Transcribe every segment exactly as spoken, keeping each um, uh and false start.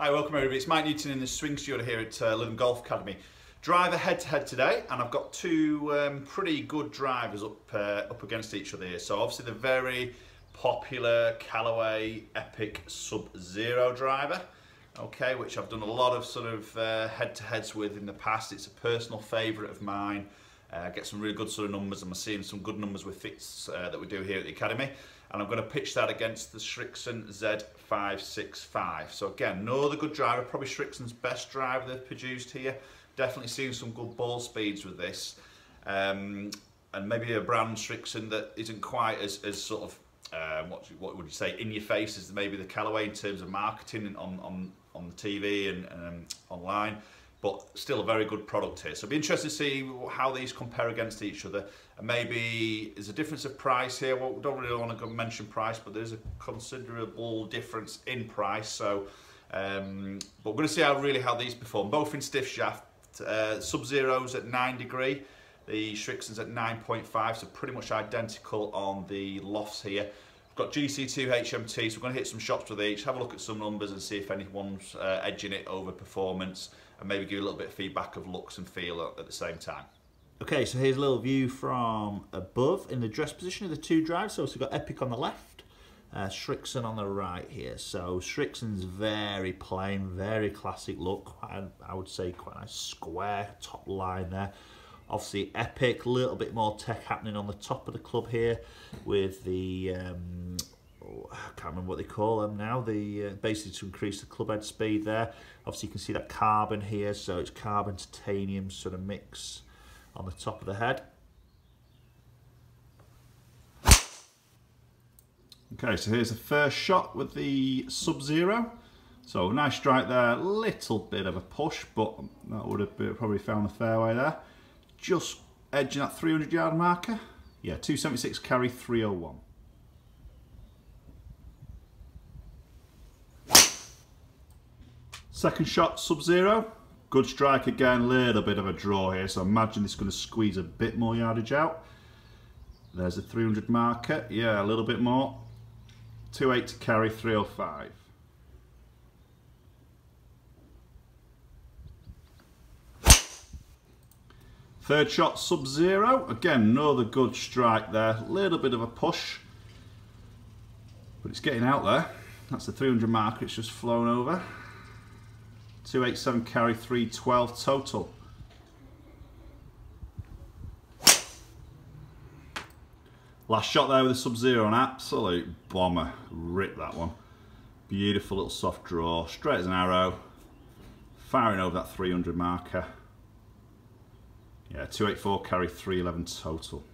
Hi, welcome everybody. It's Mike Newton in the swing studio here at uh, London Golf Academy. Driver head-to-head today, and I've got two um, pretty good drivers up uh, up against each other here. So obviously the very popular Callaway Epic Sub-Zero driver, okay, which I've done a lot of sort of uh, head-to-heads with in the past. It's a personal favourite of mine. Uh, get some really good sort of numbers, and we're seeing some good numbers with fits uh, that we do here at the Academy. And I'm going to pitch that against the Srixon Z five six five. So again, another good driver, probably Srixon's best driver they've produced here. Definitely seeing some good ball speeds with this. Um, and maybe a brand Srixon that isn't quite as, as sort of, uh, what, what would you say, in your face as maybe the Callaway in terms of marketing and on, on, on the T V and um, online. But still a very good product here. So it'll be interesting to see how these compare against each other. And maybe there's a difference of price here. Well, we don't really want to mention price, but there's a considerable difference in price. So, um, but we're going to see how really how these perform. Both in stiff shaft, uh, Sub-Zero's at nine degree, the Srixon's at nine point five. So pretty much identical on the lofts here. We've got G C two H M T, so we're going to hit some shots with each, have a look at some numbers and see if anyone's uh, edging it over performance, and maybe give you a little bit of feedback of looks and feel at the same time. Okay, so here's a little view from above in the dress position of the two drives. So we've got Epic on the left, uh, Srixon on the right here. So Srixon's very plain, very classic look. I, I would say quite a nice square top line there. Obviously Epic, a little bit more tech happening on the top of the club here with the, um, oh, I can't remember what they call them now, the uh, basically to increase the club head speed there. Obviously you can see that carbon here, so it's carbon titanium sort of mix on the top of the head. Okay, so here's the first shot with the Sub-Zero. So nice strike there, little bit of a push, but that would have probably found the fairway there. Just edging that three hundred yard marker. Yeah, two seventy-six carry, three oh one. Second shot, Sub-Zero. Good strike again, little bit of a draw here, so I imagine this is going to squeeze a bit more yardage out. There's the three hundred marker, yeah, a little bit more. two eighty carry, three oh five. Third shot, Sub-Zero. Again, another good strike there. A little bit of a push, but it's getting out there. That's the three hundred marker, it's just flown over. two eighty-seven carry, three twelve total. Last shot there with the Sub-Zero, an absolute bomber. Rip that one. Beautiful little soft draw, straight as an arrow. Firing over that three hundred marker. Yeah, two eighty-four carry, three eleven total.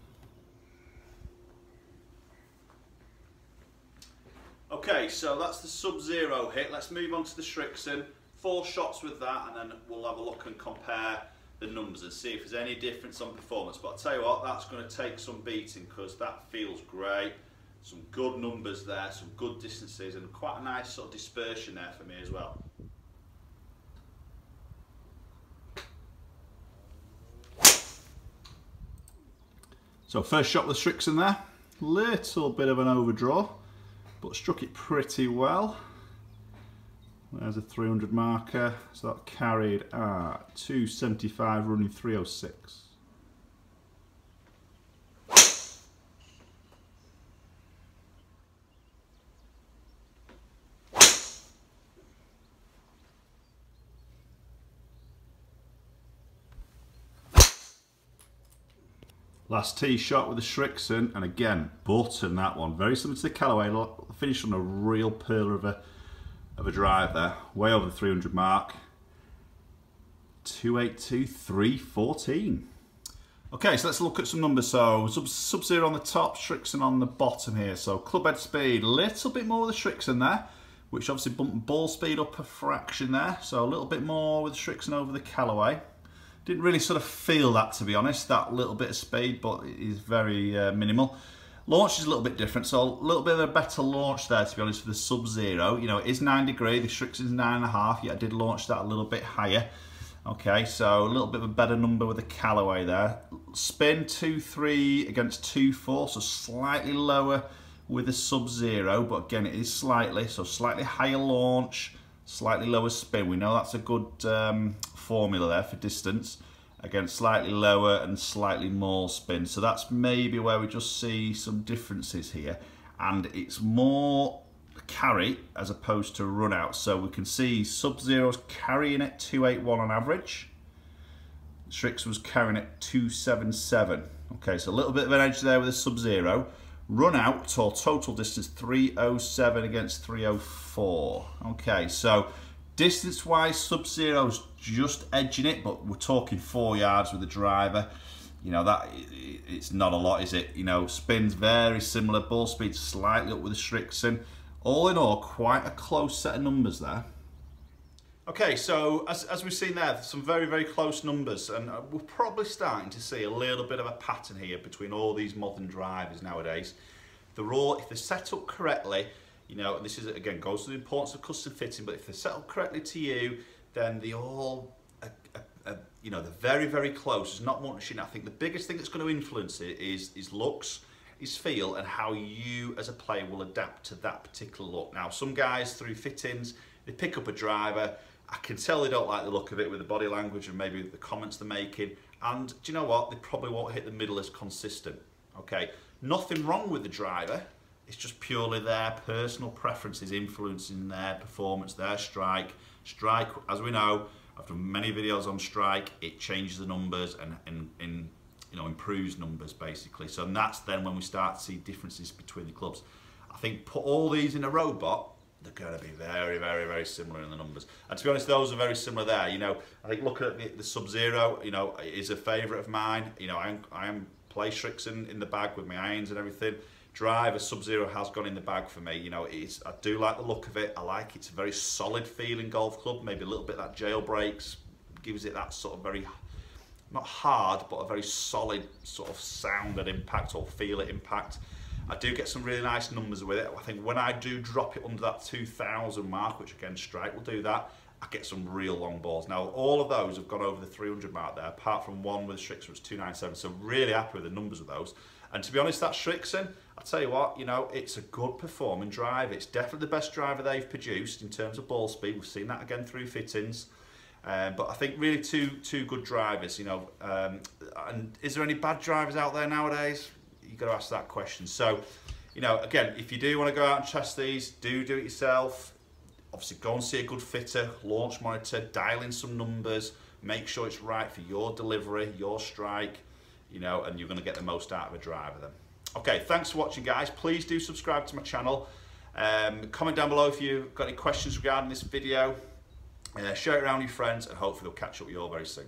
Okay, so that's the Sub-Zero hit. Let's move on to the Srixon. Four shots with that, and then we'll have a look and compare the numbers and see if there's any difference on performance. But I'll tell you what, that's going to take some beating because that feels great. Some good numbers there, some good distances, and quite a nice sort of dispersion there for me as well. So first shot with Srixon there, little bit of an overdraw, but struck it pretty well. There's a three hundred marker, so that carried at two seventy-five, running three oh six. Last tee shot with the Srixon, and again, button that one. Very similar to the Callaway, finished on a real pearl of a, of a drive there. Way over the three hundred mark. two eighty-two, three fourteen. Okay, so let's look at some numbers. So, Sub-Zero on the top, Srixon on the bottom here. So, club head speed, a little bit more with the Srixon there, which obviously bumped ball speed up a fraction there. So, a little bit more with the Srixon over the Callaway. Didn't really sort of feel that, to be honest, that little bit of speed, but it is very uh, minimal. Launch is a little bit different, so a little bit of a better launch there, to be honest, for the Sub-Zero. You know, it is nine degree, the Srixon's nine and a half, yeah, I did launch that a little bit higher. Okay, so a little bit of a better number with the Callaway there. Spin two three against two four, so slightly lower with the Sub-Zero, but again, it is slightly, so slightly higher launch, slightly lower spin. We know that's a good um, formula there for distance. Again, slightly lower and slightly more spin. So that's maybe where we just see some differences here. And it's more carry as opposed to run out. So we can see Sub-Zero's carrying at two eighty-one on average. Srix was carrying at two seventy-seven. Okay, so a little bit of an edge there with a Sub-Zero. Run out or total distance three oh seven against three oh four. Okay, so distance wise, Sub-Zero's just edging it, but we're talking four yards with the driver. You know, that it's not a lot, is it? You know, spin's very similar, ball speed slightly up with the Srixon. All in all, quite a close set of numbers there. Okay, so as, as we've seen there, some very, very close numbers, and we're probably starting to see a little bit of a pattern here between all these modern drivers nowadays. They're all, if they're set up correctly, you know, and this is, again, goes to the importance of custom fitting, but if they're set up correctly to you, then they all, are, are, are, you know, they're very, very close. There's not much in it. I think the biggest thing that's going to influence it is, is looks, is feel, and how you as a player will adapt to that particular look. Now, some guys, through fittings, they pick up a driver. I can tell they don't like the look of it with the body language and maybe the comments they're making. And do you know what? They probably won't hit the middle as consistent. Okay, nothing wrong with the driver. It's just purely their personal preferences influencing their performance, their strike. Strike, as we know, I've done many videos on strike. It changes the numbers and, and, and you know, improves numbers basically. So and that's then when we start to see differences between the clubs. I think put all these in a robot, they're going to be very, very, very similar in the numbers. And to be honest, those are very similar there. You know, I think looking at the, the Sub-Zero, you know, is a favourite of mine. You know, I am play Srixon in the bag with my irons and everything. Driver Sub-Zero has gone in the bag for me. You know, it's, I do like the look of it. I like it's a very solid feeling golf club. Maybe a little bit of that jailbreaks gives it that sort of very, not hard, but a very solid sort of sound at impact or feel at impact. I do get some really nice numbers with it. I think when I do drop it under that two thousand mark, which again strike will do that, I get some real long balls. Now all of those have gone over the three hundred mark there, apart from one with Srixon, which was two ninety-seven, so really happy with the numbers of those. And to be honest, that Srixon, I'll tell you what, you know, it's a good performing driver. It's definitely the best driver they've produced in terms of ball speed. We've seen that again through fittings. Um, but I think really two, two good drivers, you know. Um, and is there any bad drivers out there nowadays? You've got to ask that question. So, you know, again, if you do want to go out and test these, do do it yourself. Obviously, go and see a good fitter, launch monitor, dial in some numbers, make sure it's right for your delivery, your strike, you know, and you're going to get the most out of a driver then. Okay, thanks for watching, guys. Please do subscribe to my channel. Um, comment down below if you've got any questions regarding this video. Uh, share it around with your friends, and hopefully they'll catch up with you all very soon.